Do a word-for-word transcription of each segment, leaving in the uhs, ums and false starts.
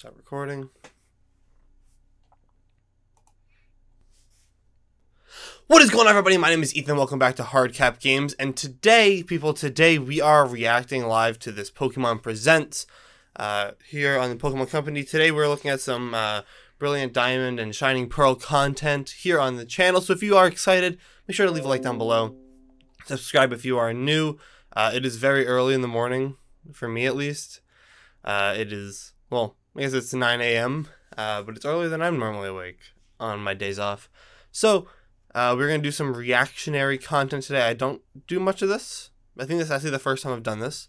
Stop recording. What is going on, everybody? My name is Ethan. Welcome back to Hardcap Games. And today, people, today we are reacting live to this Pokemon Presents uh, here on the Pokemon Company. Today we're looking at some uh, Brilliant Diamond and Shining Pearl content here on the channel. So if you are excited, make sure to leave a like down below. Subscribe if you are new. Uh, it is very early in the morning, for me at least. Uh, it is, well, I guess it's nine A M, uh, but it's earlier than I'm normally awake on my days off. So, uh, we're going to do some reactionary content today. I don't do much of this. I think this is actually the first time I've done this.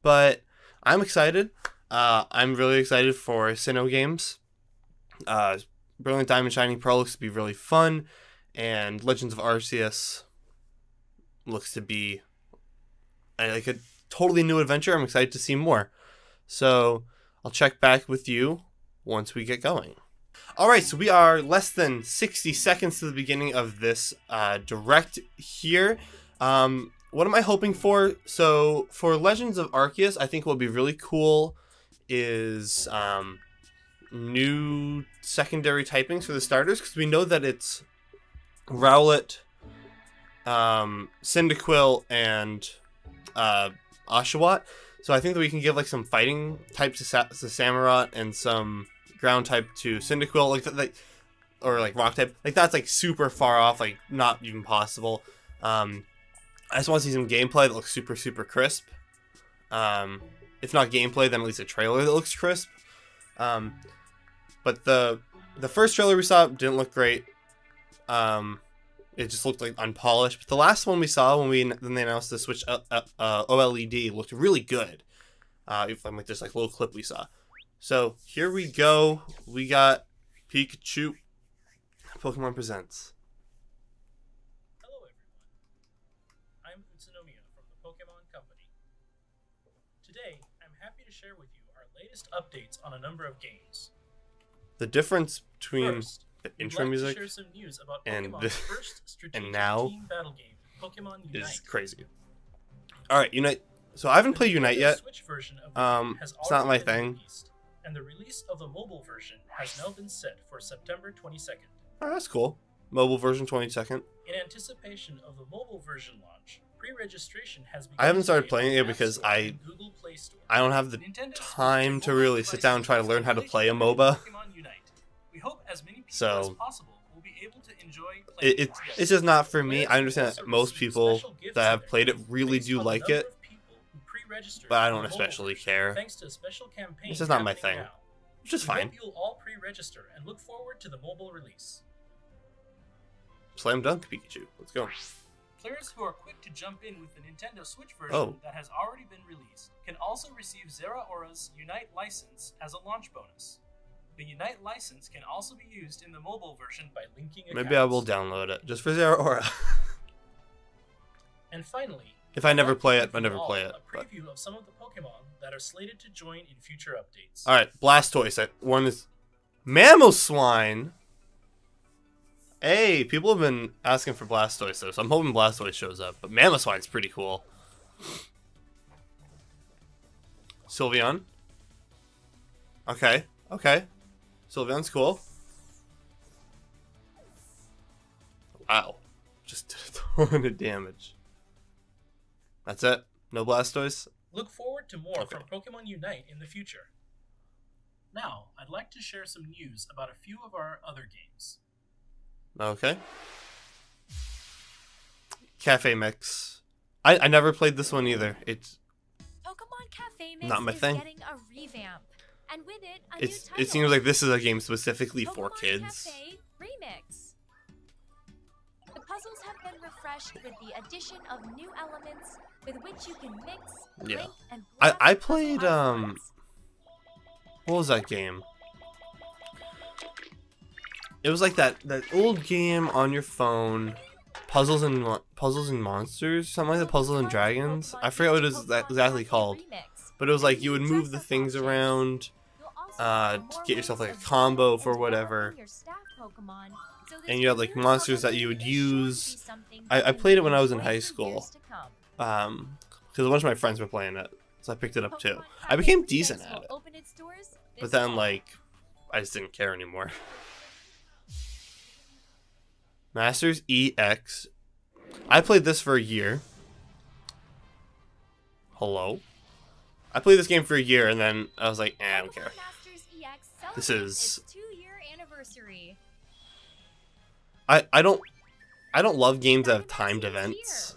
But I'm excited. Uh, I'm really excited for Sinnoh games. Uh, Brilliant Diamond Shining Pearl looks to be really fun. And Legends of Arceus looks to be like a totally new adventure. I'm excited to see more. So I'll check back with you once we get going. Alright, so we are less than sixty seconds to the beginning of this uh, direct here. Um, what am I hoping for? So for Legends of Arceus, I think what would be really cool is um, new secondary typings for the starters, because we know that it's Rowlet, um, Cyndaquil, and uh, Oshawott. So I think that we can give like some fighting type to, Sa to Samurott and some ground type to Cyndaquil, like th like or like rock type. Like that's like super far off, like not even possible. Um, I just want to see some gameplay that looks super super crisp. Um, if not gameplay, then at least a trailer that looks crisp. Um, but the the first trailer we saw didn't look great. Um, it just looked like unpolished, but the last one we saw when we then they announced the Switch uh, uh, OLED looked really good. Uh, I'm like this like little clip we saw. So here we go. We got Pikachu. Pokemon Presents. Hello everyone. I'm Utsunomiya from the Pokemon Company. Today, I'm happy to share with you our latest updates on a number of games. The difference between First, the intro like music, some news about and the first and now team battle game, Pokemon Unite. Is crazy. All right, Unite. So I haven't played Unite yet. Um, it's not my thing. Released, and the release of the mobile version has now been set for September twenty-second. Oh, that's cool. Mobile version twenty-second. In anticipation of the mobile version launch, pre-registration has begun. I haven't started playing it because I Google Play Store. I don't have the Nintendo time to really sit down and try to learn how to play a MOBA. We hope as many people so, as possible will be able to enjoy playing it, it, it's just not for me. I understand that most people that have played it really do like it, but I don't especially care. Thanks to a special campaign, this is not my thing. Now, which is fine. You'll all pre-register and look forward to the mobile release. Slam dunk, Pikachu. Let's go. Players who are quick to jump in with the Nintendo Switch version oh. that has already been released can also receive Zeraora's Unite license as a launch bonus. The Unite license can also be used in the mobile version by linking accounts. Maybe I will download it just for Zeraora. And finally, if I never play it, I never play it. A preview but. of some of the Pokemon that are slated to join in future updates. All right, Blastoise. I won this. Mamoswine. Hey, people have been asking for Blastoise though, so I'm hoping Blastoise shows up. But Mamoswine's pretty cool. Sylveon. Okay, okay. Sylveon's cool. Wow, just a ton of damage. That's it. No Blastoise. Look forward to more okay. from Pokemon Unite in the future. Now, I'd like to share some news about a few of our other games. Okay. Cafe Mix. I, I never played this one either. It's Pokemon Cafe Mix not my thing. Is getting a revamp, and with it, a it's, new title. It seems like this is a game specifically Pokemon for kids. Cafe Remix. Puzzles have been refreshed with the addition of new elements with which you can mix, yeah. link, and I, I played, um... what was that game? It was like that, that old game on your phone, Puzzles and Puzzles and Monsters, something like that, Puzzles and Dragons. I forget what it was exactly called, but it was like you would move the things around uh, to get yourself like a combo for whatever. And you had like monsters that you would use. I, I played it when I was in high school, um, because a bunch of my friends were playing it, so I picked it up too. I became decent at it. But then, like, I just didn't care anymore. Masters E X. I played this for a year. Hello? I played this game for a year, and then I was like, eh, I don't care. This is... I, I don't... I don't love games that have timed events.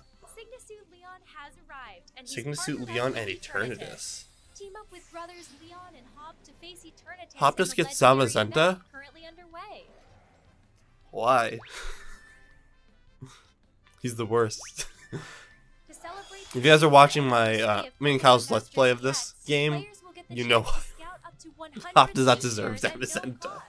Sigma Suit Leon and Eternatus. Team up with brothers Leon and Hop to face Eternatus. Hop just gets Zamazenta? Currently underway. Why? He's the worst. If you guys are watching my uh, me and Kyle's Let's Play of this game, you know what? Hop does not deserve Zamazenta.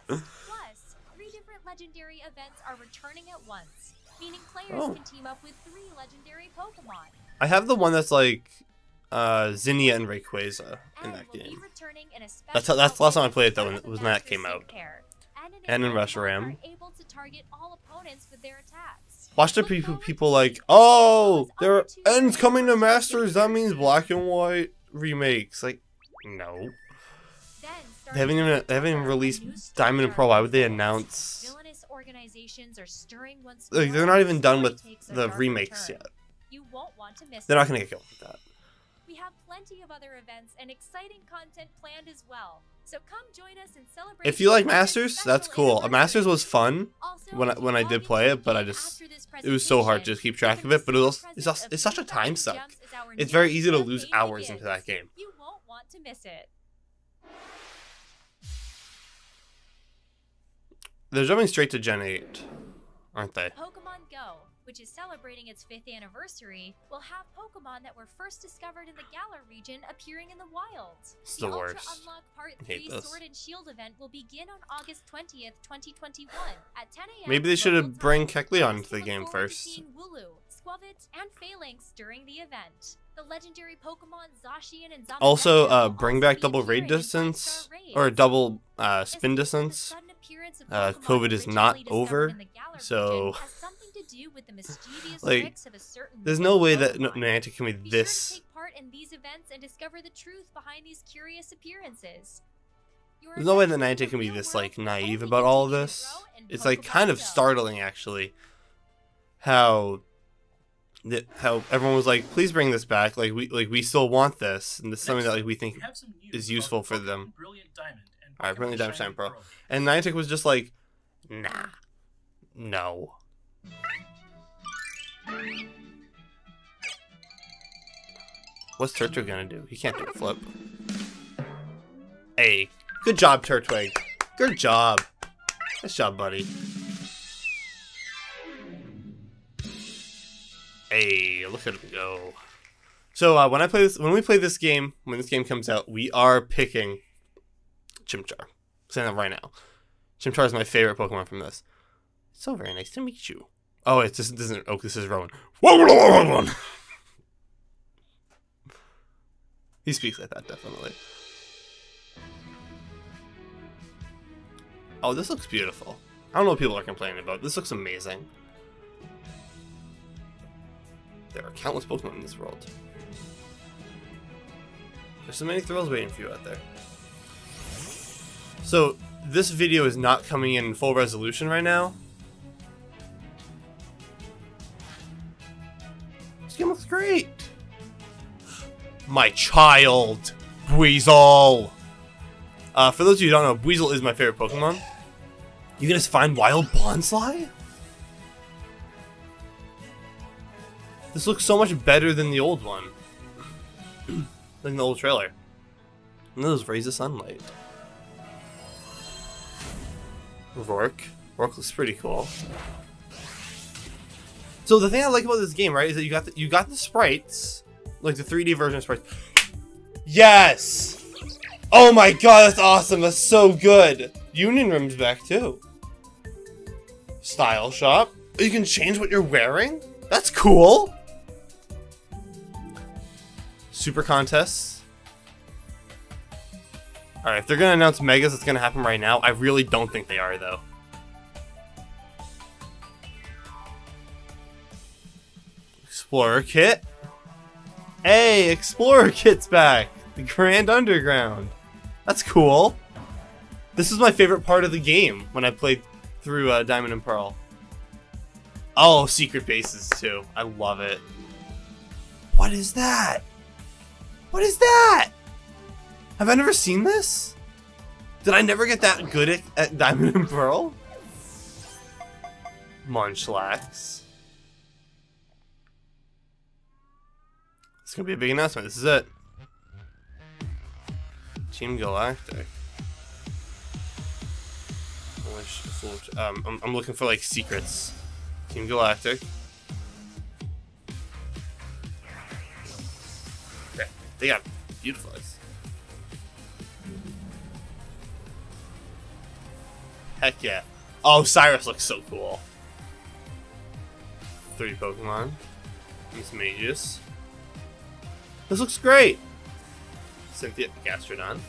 Legendary events are returning at once, meaning players oh. can team up with three legendary Pokemon. I have the one that's like uh, Zinnia and Rayquaza in that game. That's how, that's the last time I played it though, when, when that came out. And in Reshiram. Watch the people, people like, oh, there are ends coming to Masters. That means Black and White remakes. Like, no. They haven't even they haven't even released Diamond and Pearl. Why would they announce? Like, they're not even done with the remakes yet. They're not going to get killed with that. We have plenty of other events and exciting content planned as well. So come join us and celebrate. If you like Masters, that's cool. A Masters was fun when I, when I did play it, but I just it was so hard to just keep track of it. But it was, it's also, it's such a time suck. It's very easy to lose hours into that game. You won't want to miss it. They're jumping straight to Gen eight, aren't they? Pokemon Go, which is celebrating its fifth anniversary, will have Pokemon that were first discovered in the Galar region appearing in the wild. It's the, the worst. Ultra Unlock Part three Sword and Shield event will begin on August twentieth, twenty twenty-one at ten A M Maybe they should bring Kecleon into the game first. Wooloo, Squavit, and Phalanx during the event. The legendary Pokemon Zacian and Zamazenta also, uh, bring back double raid distance, or double uh, spin distance. Uh, COVID is not over, so like, there's no way that Niantic can be this. There's no way that Niantic can be this like naive about all of this. It's like kind of startling, actually, how that how everyone was like, please bring this back. Like we like we still want this, and this is something that like we think is useful for them. Alright, Brilliant Diamond, Shining Pearl. And Niantic was just like, nah. No. What's Turtwig gonna do? He can't do a flip. Hey. Good job, Turtwig. Good job. Nice job, buddy. Hey, look at him go. So uh, when I play this when we play this game, when this game comes out, we are picking Chimchar. I'm saying that right now. Chimchar is my favorite Pokemon from this. So very nice to meet you. Oh, it just doesn't. Oh, this is Rowan. He speaks like that, definitely. Oh, this looks beautiful. I don't know what people are complaining about. This looks amazing. There are countless Pokemon in this world. There's so many thrills waiting for you out there. So, this video is not coming in full resolution right now. This game looks great! My child! Buizel! Uh, for those of you who don't know, Buizel is my favorite Pokemon. You can just find Wild Bonsly? This looks so much better than the old one. Like the old trailer. And those rays of sunlight. Rourke. Rourke looks pretty cool. So the thing I like about this game, right, is that you got the, you got the sprites, like the three D version of sprites. Yes! Oh my god, that's awesome. That's so good. Union Room's back too. Style shop. You can change what you're wearing. That's cool. Super contests. Alright, if they're going to announce Megas, it's going to happen right now. I really don't think they are, though. Explorer Kit. Hey, Explorer Kit's back. The Grand Underground. That's cool. This is my favorite part of the game when I played through uh, Diamond and Pearl. Oh, secret bases too. I love it. What is that? What is that? Have I never seen this? Did I never get that good at, at Diamond and Pearl? Munchlax. It's gonna be a big announcement. This is it. Team Galactic. Um, I'm, I'm looking for like secrets. Team Galactic. Okay, they got beautiful eyes. Heck yeah! Oh, Cyrus looks so cool. Three Pokemon. These Magus. This looks great. Cynthia, Gastrodon.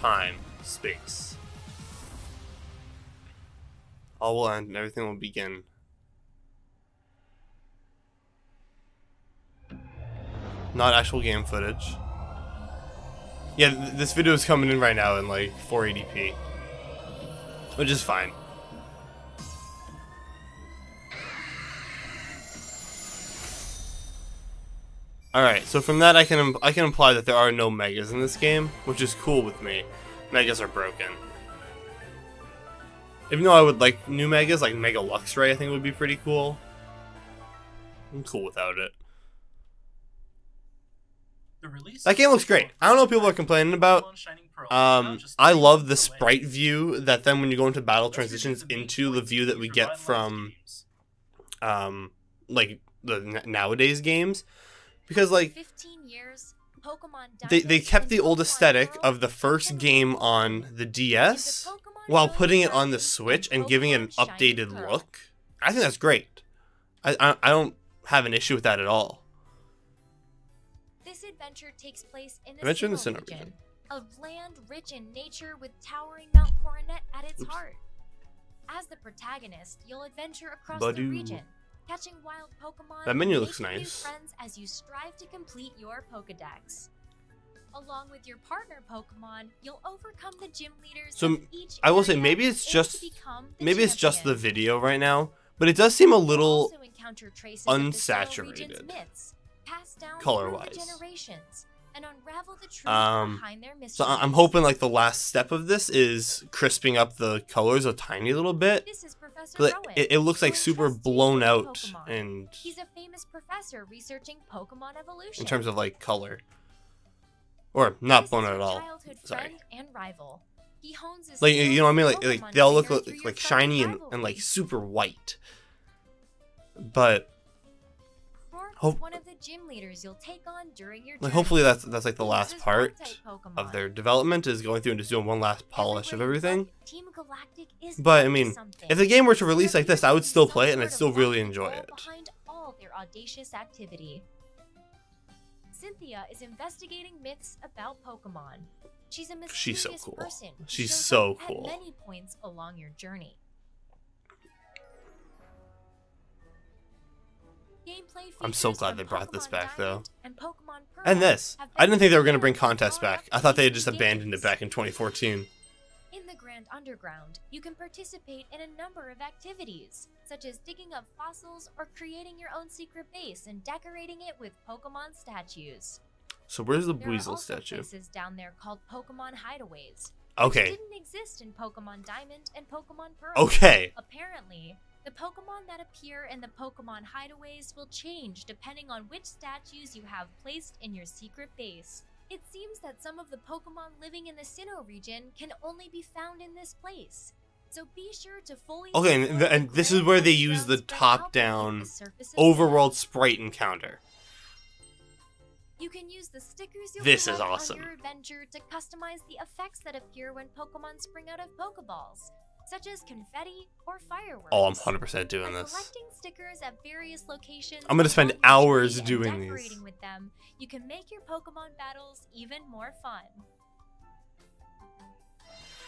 Time, space. All will end and everything will begin. Not actual game footage. Yeah, th this video is coming in right now in like four eighty p. Which is fine. Alright, so from that I can imp I can imply that there are no Megas in this game, which is cool with me. Megas are broken. Even though I would like new Megas, like Mega Luxray, I think would be pretty cool. I'm cool without it. The release that game looks great. I don't know what people are complaining about. Um, I love the sprite view that then when you go into battle transitions into the view that we get from, um, like the nowadays games, because like they they kept the old aesthetic of the first game on the D S. While putting it on the Switch and giving it an updated look, I think that's great. I, I I don't have an issue with that at all. This adventure takes place in the Sinnoh region, a land rich in nature with towering Mount Coronet at its Oops. heart. As the protagonist, you'll adventure across Badoo. the region, catching wild Pokemon. That menu looks nice. Friends as you strive to complete your Pokédex. Along with your partner Pokemon, you'll overcome the gym leaders. So each I will say maybe it's just maybe it's just the video right now, but it does seem a little unsaturated color-wise. Um, so I'm hoping like the last step of this is crisping up the colors a tiny little bit. This is Professor Rowan, it, it looks like super blown out, Pokemon. and he's a famous professor researching Pokemon evolution in terms of like color. Or not blown out at all. Sorry. And rival. He hones his like you know what I mean? Like, like they all look like, like shiny and, and like super white. But hope, one of the gym leaders you'll take on during your like hopefully that's that's like the last part of their development is going through and just doing one last polish of everything. But I mean, if the game were to release like this, I would still play it and I'd still really enjoy it. Behind all their audacious activity. Cynthia is investigating myths about Pokemon. She's a mysterious She's so cool. person. She's so cool. At many points along your journey. I'm so glad they brought Pokemon this back, Diamond, though. And, and this. I didn't think they were going to bring contests back. I thought they had just abandoned it back in twenty fourteen. In the Grand Underground, you can participate in a number of activities, such as digging up fossils or creating your own secret base and decorating it with Pokemon statues. So where's the Buizel statue? There are also places down there called Pokemon Hideaways. Okay. It didn't exist in Pokemon Diamond and Pokemon Pearl. Okay. Apparently, the Pokemon that appear in the Pokemon Hideaways will change depending on which statues you have placed in your secret base. It seems that some of the Pokemon living in the Sinnoh region can only be found in this place. So be sure to fully... Okay, and, and this is where they use the top-down overworld sprite encounter. You can use the stickers you'll this is awesome. on your adventure to customize the effects that appear when Pokemon spring out of Pokeballs, such as confetti or fireworks. Oh, I'm one hundred percent doing this. Collecting stickers at various locations. I'm going to spend hours doing these. Decorating with them, you can make your Pokemon battles even more fun.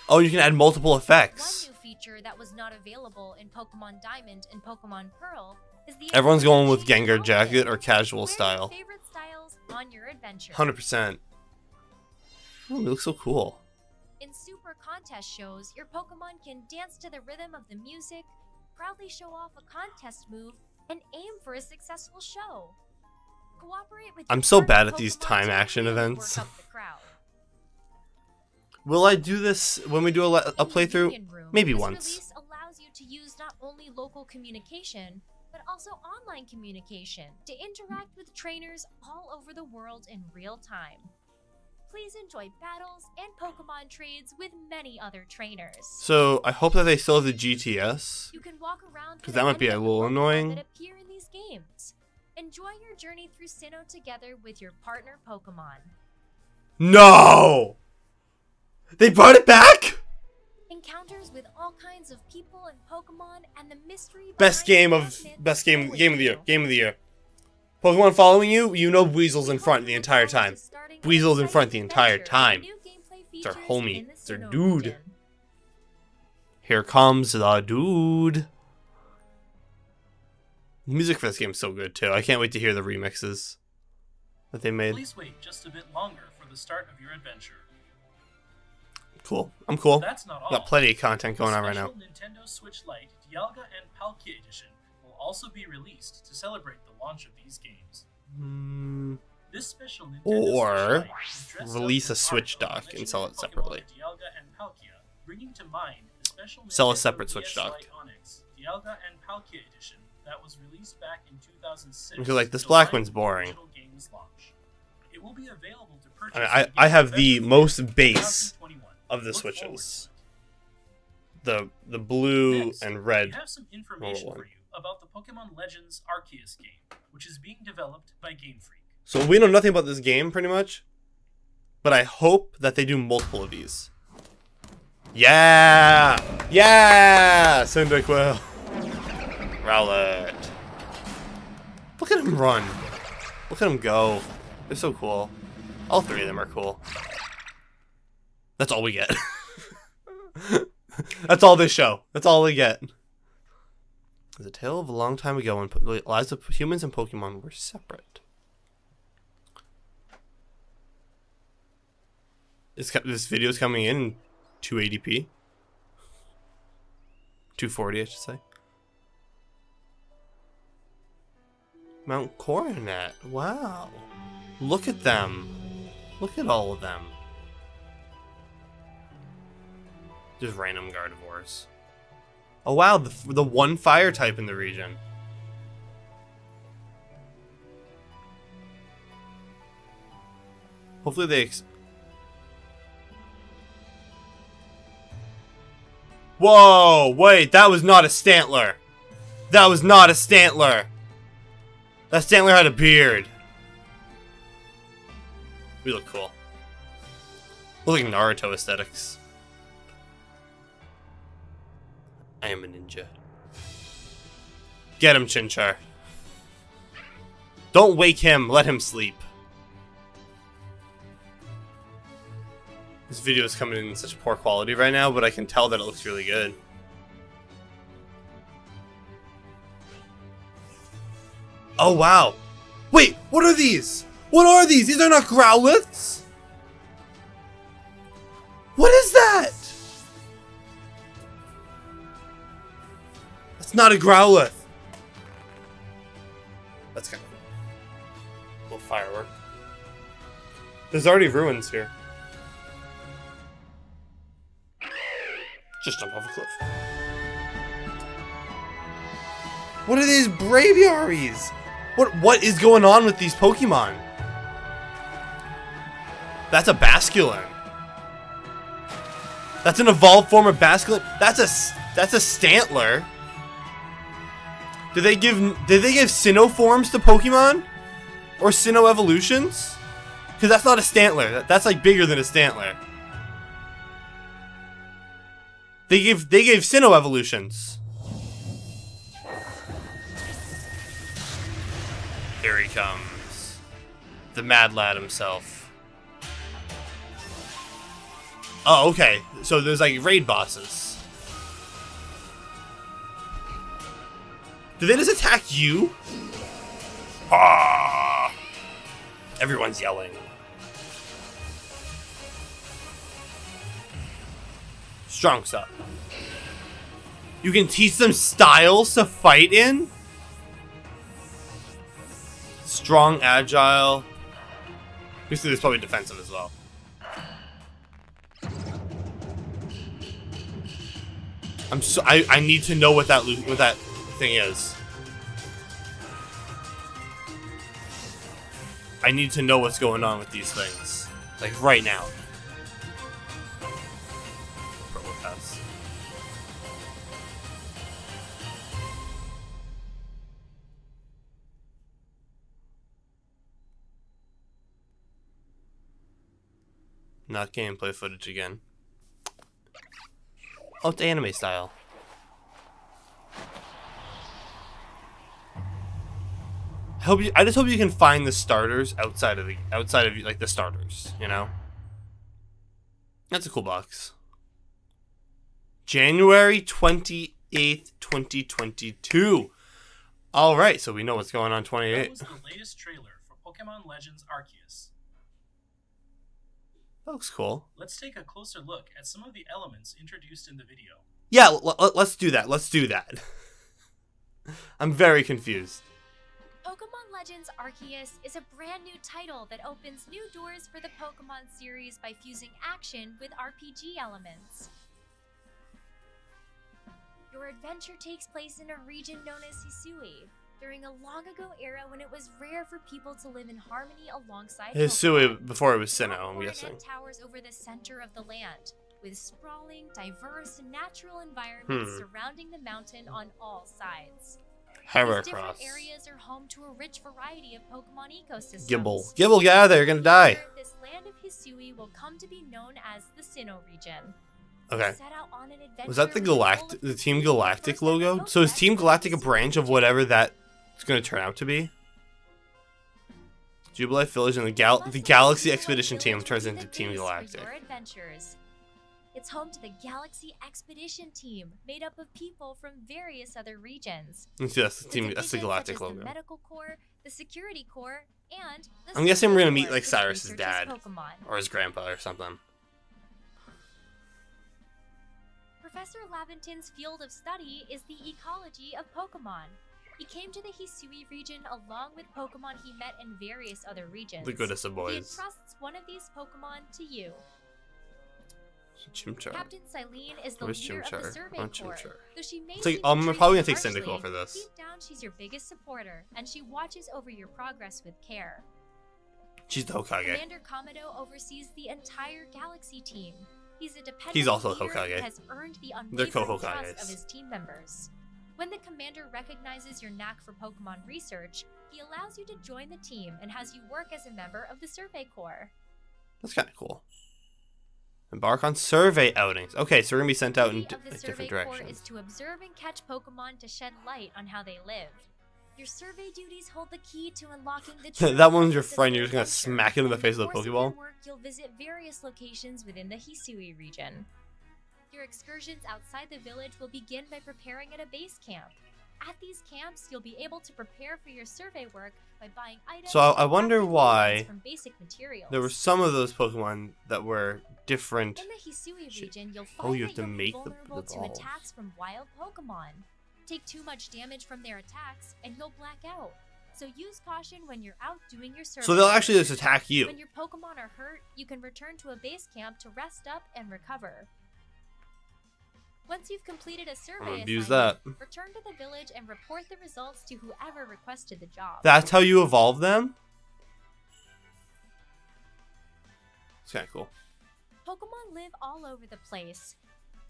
Oh, you can add multiple effects. One new feature that was not available in Pokemon Diamond and Pokemon Pearl is the Everyone's going with Gengar jacket or casual style. Favorite styles on your adventure. one hundred percent. Oh, it looks so cool. contest shows, your Pokemon can dance to the rhythm of the music, proudly show off a contest move, and aim for a successful show. Cooperate with I'm so bad at Pokemon these time action events. Will I do this when we do a, a playthrough? Room, Maybe this once. Release allows you to use not only local communication, but also online communication to interact with trainers all over the world in real time. Please enjoy battles and Pokemon trades with many other trainers. So I hope that they still have the G T S, because that might be a little annoying. That appear in these games. Enjoy your journey through Sinnoh together with your partner Pokemon. No! They brought it back? Encounters with all kinds of people and Pokemon and the mystery. Best game of best game game of the year. Game of the year. Pokemon following you, you know Buizel's in front the entire time. Buizel's in front the entire time. It's our homie. It's our dude. Here comes the dude. The music for this game is so good too. I can't wait to hear the remixes that they made. Please wait just a bit longer for the start of your adventure. Cool. I'm cool. That's not all. Got plenty of content going on right now. Nintendo Switch Lite Dialga and Palkia edition will also be released to celebrate the launch of these games. Mm. This special Nintendo Switch Lite release a Switch dock and sell it separately. Dialga and Palkia, bringing to mind the special sell a separate Switch dock. Dialga and Palkia edition that was released back in two thousand six. Because like this black one's boring. It will be available to purchase. I mean, I, I have the most base of the Look switches. Forward. The the blue Next, and red. We have some information for you about the Pokemon Legends Arceus game, which is being developed by Game Freak. So we know nothing about this game pretty much, but I hope that they do multiple of these. Yeah! Yeah! Cyndaquil. Rowlet. Look at him run. Look at him go. They're so cool. All three of them are cool. That's all we get. That's all this show. That's all we get. It's a tale of a long time ago when the lives of humans and Pokemon were separate. This, this video is coming in two eighty p. two forty, I should say. Mount Coronet. Wow. Look at them. Look at all of them. Just random Gardevoirs. Oh wow, the, the one fire type in the region. Hopefully they ex- Whoa, wait, that was not a Stantler. That was not a Stantler. That Stantler had a beard. We look cool. Look like Naruto aesthetics. I am a ninja. Get him, Chimchar. Don't wake him. Let him sleep. This video is coming in such poor quality right now, but I can tell that it looks really good. Oh, wow. Wait, what are these? What are these? These are not Growlithes? What is that? Not a Growlithe. That's kind of cool. A little firework. There's already ruins here. Just jump off a cliff. What are these Braviaries? What what is going on with these Pokemon? That's a Basculin. That's an evolved form of Basculin. That's a that's a Stantler. Did they give did they give Sinnoh forms to Pokemon? Or Sinnoh evolutions? Because that's not a Stantler. That, that's like bigger than a Stantler. They give they gave Sinnoh evolutions. Here he comes. The mad lad himself. Oh, okay. So there's like raid bosses. Did they just attack you? Ah! Everyone's yelling. Strong Sup. You can teach them styles to fight in? Strong, agile. Basically, there's probably defensive as well. I'm so I, I need to know what that what that thing is. I need to know what's going on with these things. Like right now. Not gameplay footage again. Oh, it's anime style. I hope you. I just hope you can find the starters outside of the outside of like the starters. You know, that's a cool box. January twenty eighth, twenty twenty two. All right, so we know what's going on. Twenty eight. That was the latest trailer for Pokemon Legends Arceus. That looks cool. Let's take a closer look at some of the elements introduced in the video. Yeah, l l let's do that. Let's do that. I'm very confused. Pokemon Legends Arceus is a brand new title that opens new doors for the Pokemon series by fusing action with R P G elements. Your adventure takes place in a region known as Hisui, during a long-ago era when it was rare for people to live in harmony alongside Hisui, before it was Sinnoh, I'm guessing. Towers over the center of the land, with sprawling, diverse, natural environments hmm. surrounding the mountain on all sides. Heracross. These different areas are home to a rich variety of Pokemon ecosystems. Gibble. Gibble, get out of there, you're gonna die. This land of Hisui will come to be known as the Sinnoh region. Okay. Was that the Galactic, the Team Galactic logo? So is Team Galactic a branch of whatever that it's going to turn out to be? Jubilee Village and the Gal the Galaxy Expedition Team turns into Team Galactic. It's home to the Galaxy Expedition Team, made up of people from various other regions. Let's see, that's the team. That's the Galactic logo. The Medical Corps, the Security Corps, and the I'm guessing we're going to meet like Cyrus's dad or his grandpa or something. Professor Laventon's field of study is the ecology of Pokemon. He came to the Hisui region along with Pokemon he met in various other regions. The goodest of boys. He entrusts one of these Pokemon to you. Chimchar. Captain Silene is the leader Chimchar? of the survey oh, corps. Though she may it's like, um, I'm probably gonna take Cyndaquil for this. Deep down, she's your biggest supporter, and she watches over your progress with care. She's the Hokage. Commander Kamado oversees the entire Galaxy team. He's a dependent He's also leader Hokage. Who has earned the unwavering trust of his team members. When the commander recognizes your knack for Pokemon research, he allows you to join the team and has you work as a member of the Survey Corps. That's kind of cool. Embark on survey outings. Okay, so we're going to be sent out in d like different directions. The Survey Corps is to observe and catch Pokemon to shed light on how they live. Your survey duties hold the key to unlocking the That one's your friend, you're just going to smack it in the face of the Pokeball. Work, you'll visit various locations within the Hisui region. Your excursions outside the village will begin by preparing at a base camp. At these camps, you'll be able to prepare for your survey work by buying items. So I wonder why from basic materials. There were some of those Pokemon that were different. In the Hisui region, you'll find oh, you have that to you'll make be vulnerable the, the to attacks from wild Pokemon. Take too much damage from their attacks, and you'll black out. So use caution when you're out doing your survey. So they'll actually just attack you. When your Pokemon are hurt, you can return to a base camp to rest up and recover. Once you've completed a survey assignment, that. return to the village and report the results to whoever requested the job. That's how you evolve them? It's kind of cool. Pokemon live all over the place.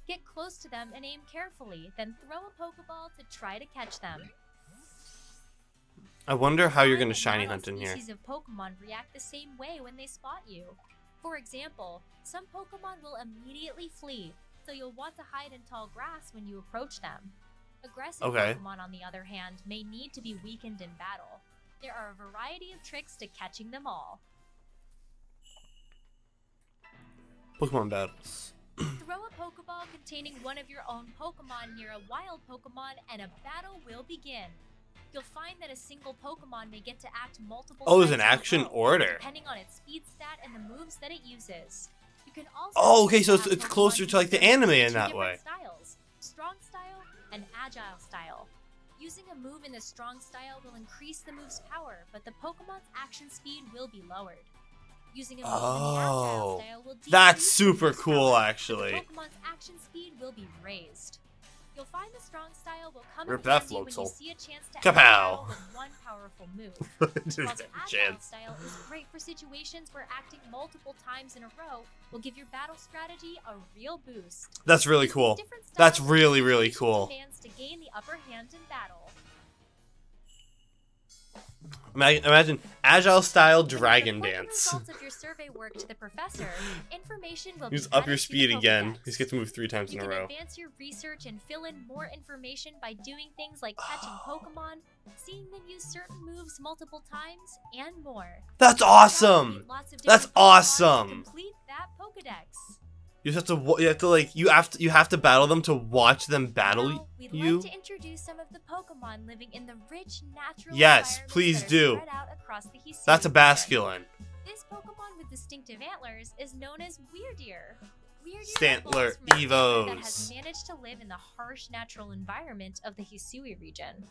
Get close to them and aim carefully, then throw a Pokeball to try to catch them. I wonder how you're going to shiny hunt in here. Species of Pokemon react the same way when they spot you. For example, some Pokemon will immediately flee, so you'll want to hide in tall grass when you approach them. Aggressive okay. Pokemon, on the other hand, may need to be weakened in battle. There are a variety of tricks to catching them all. Pokemon battles. Throw a Pokeball containing one of your own Pokemon near a wild Pokemon, and a battle will begin. You'll find that a single Pokemon may get to act multiple times. Oh, there's an action order. Depending on its speed stat and the moves that it uses. can also oh, okay, so it's, it's closer to like the anime in that way. Styles, strong style and agile style. Using a move in the strong style will increase the move's power, but the Pokemon's action speed will be lowered. Using a move oh, in the agile style will decrease that's super cool, power, actually. The Pokemon's action speed will be raised. You'll find the strong style will come Rip in that float when you see a chance to Kapow. With one powerful move. While the agile style is great for situations where acting multiple times in a row will give your battle strategy a real boost. That's really cool. That's really, really cool. To gain the upper hand in battle. Imagine agile style dragon dance. Results of your survey work to the professor, information will use up your speed again. You get to move three times in a row. You can advance your research and fill in more information by doing things like catching Pokemon, seeing them use certain moves multiple times, and more. That's awesome. That's awesome. Complete that Pokédex. You have to, you have to like, you have to, you have to battle them to watch them battle now, we'd you. Like to introduce some of the Pokemon living in the rich natural yes, please that do. Out across the That's a Basculin. This Pokemon with distinctive antlers is known as Weirdeer. Weirdeer Stantler Evos that has managed to live in the harsh natural environment of the Hisui region.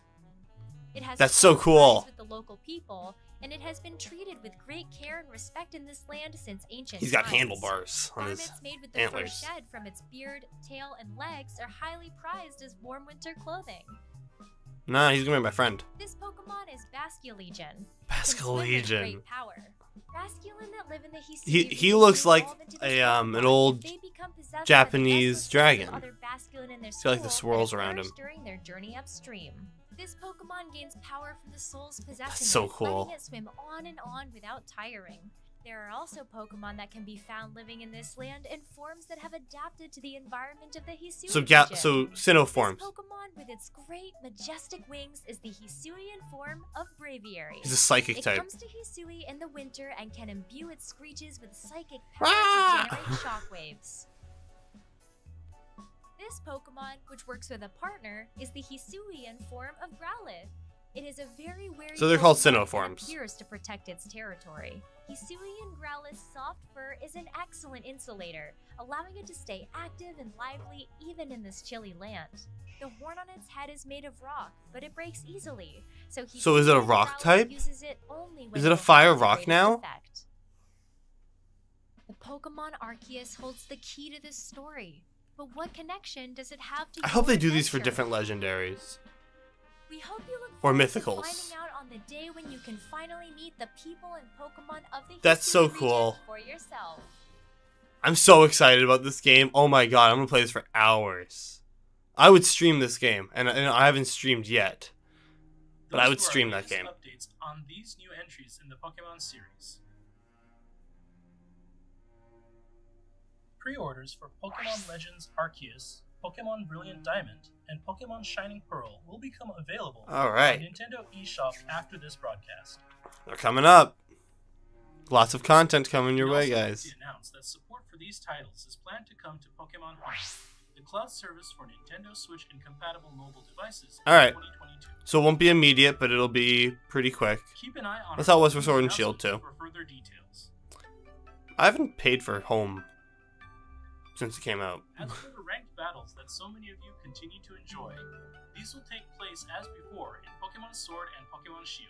It has That's so cool. With the local people, and it has been treated with great care and respect in this land since ancient times. He's got handlebars on his made with the antlers. Fur shed from its beard, tail, and legs are highly prized as warm winter clothing. Nah, he's gonna be my friend. This Pokemon is Basculegion. Basculegion. Great power. Basculin that live in the he he looks like a um an old Japanese dragon. Feel like the swirls around him during their journey upstream. This Pokemon gains power from the souls possessing That's so cool. Letting it swim on and on without tiring. There are also Pokemon that can be found living in this land in forms that have adapted to the environment of the Hisui. So, ga so Sinnoh forms. This Pokemon with its great, majestic wings is the Hisuian form of Braviary. He's a psychic type. It comes to Hisui in the winter and can imbue its screeches with psychic power ah! to generate shockwaves. This Pokemon, which works with a partner, is the Hisuian form of Growlithe. It is a very wary so they're called Sinnoh forms. Appears to protect its territory. Hisuian Growlithe's soft fur is an excellent insulator, allowing it to stay active and lively even in this chilly land. The horn on its head is made of rock, but it breaks easily. So, so is it a rock type? Uses it only when is it a fire rock now? Effect. The Pokemon Arceus holds the key to this story. But what connection does it have to I hope they do adventure? These for different legendaries. We hope you look or mythicals. Finding out on the day when you can finally meet the people and Pokemon of the That's so cool. For yourself. I'm so excited about this game. Oh my god, I'm going to play this for hours. I would stream this game and, and I haven't streamed yet. But Those I would stream that game. Updates on these new entries in the Pokemon series. Pre-orders for Pokemon Legends Arceus, Pokemon Brilliant Diamond, and Pokemon Shining Pearl will become available All right. on Nintendo eShop after this broadcast. They're coming up. Lots of content coming your way, guys. We announced that support for these titles is planned to come to Pokemon Home, the cloud service for Nintendo Switch and compatible mobile devices in All right. twenty twenty-two. So it won't be immediate, but it'll be pretty quick. Keep an eye on That's how it was for Sword and Shield, too. For further details. I haven't paid for Home. Since it came out. As for the ranked battles that so many of you continue to enjoy, these will take place as before in Pokemon Sword and Pokemon Shield.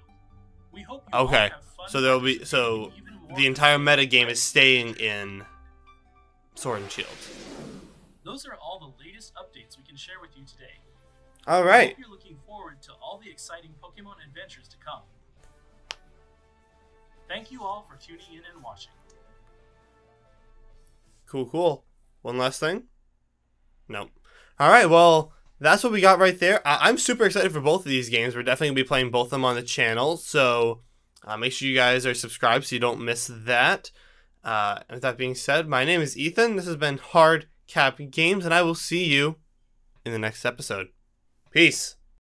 We hope you okay. all have fun. So there'll be so the entire meta game is staying in Sword and Shield. Those are all the latest updates we can share with you today. All right. I hope you're looking forward to all the exciting Pokemon adventures to come. Thank you all for tuning in and watching. Cool, cool. One last thing? Nope. Alright, well, that's what we got right there. I I'm super excited for both of these games. We're definitely going to be playing both of them on the channel, so uh, make sure you guys are subscribed so you don't miss that. Uh, with that being said, my name is Ethan. This has been Hardcap Games, and I will see you in the next episode. Peace.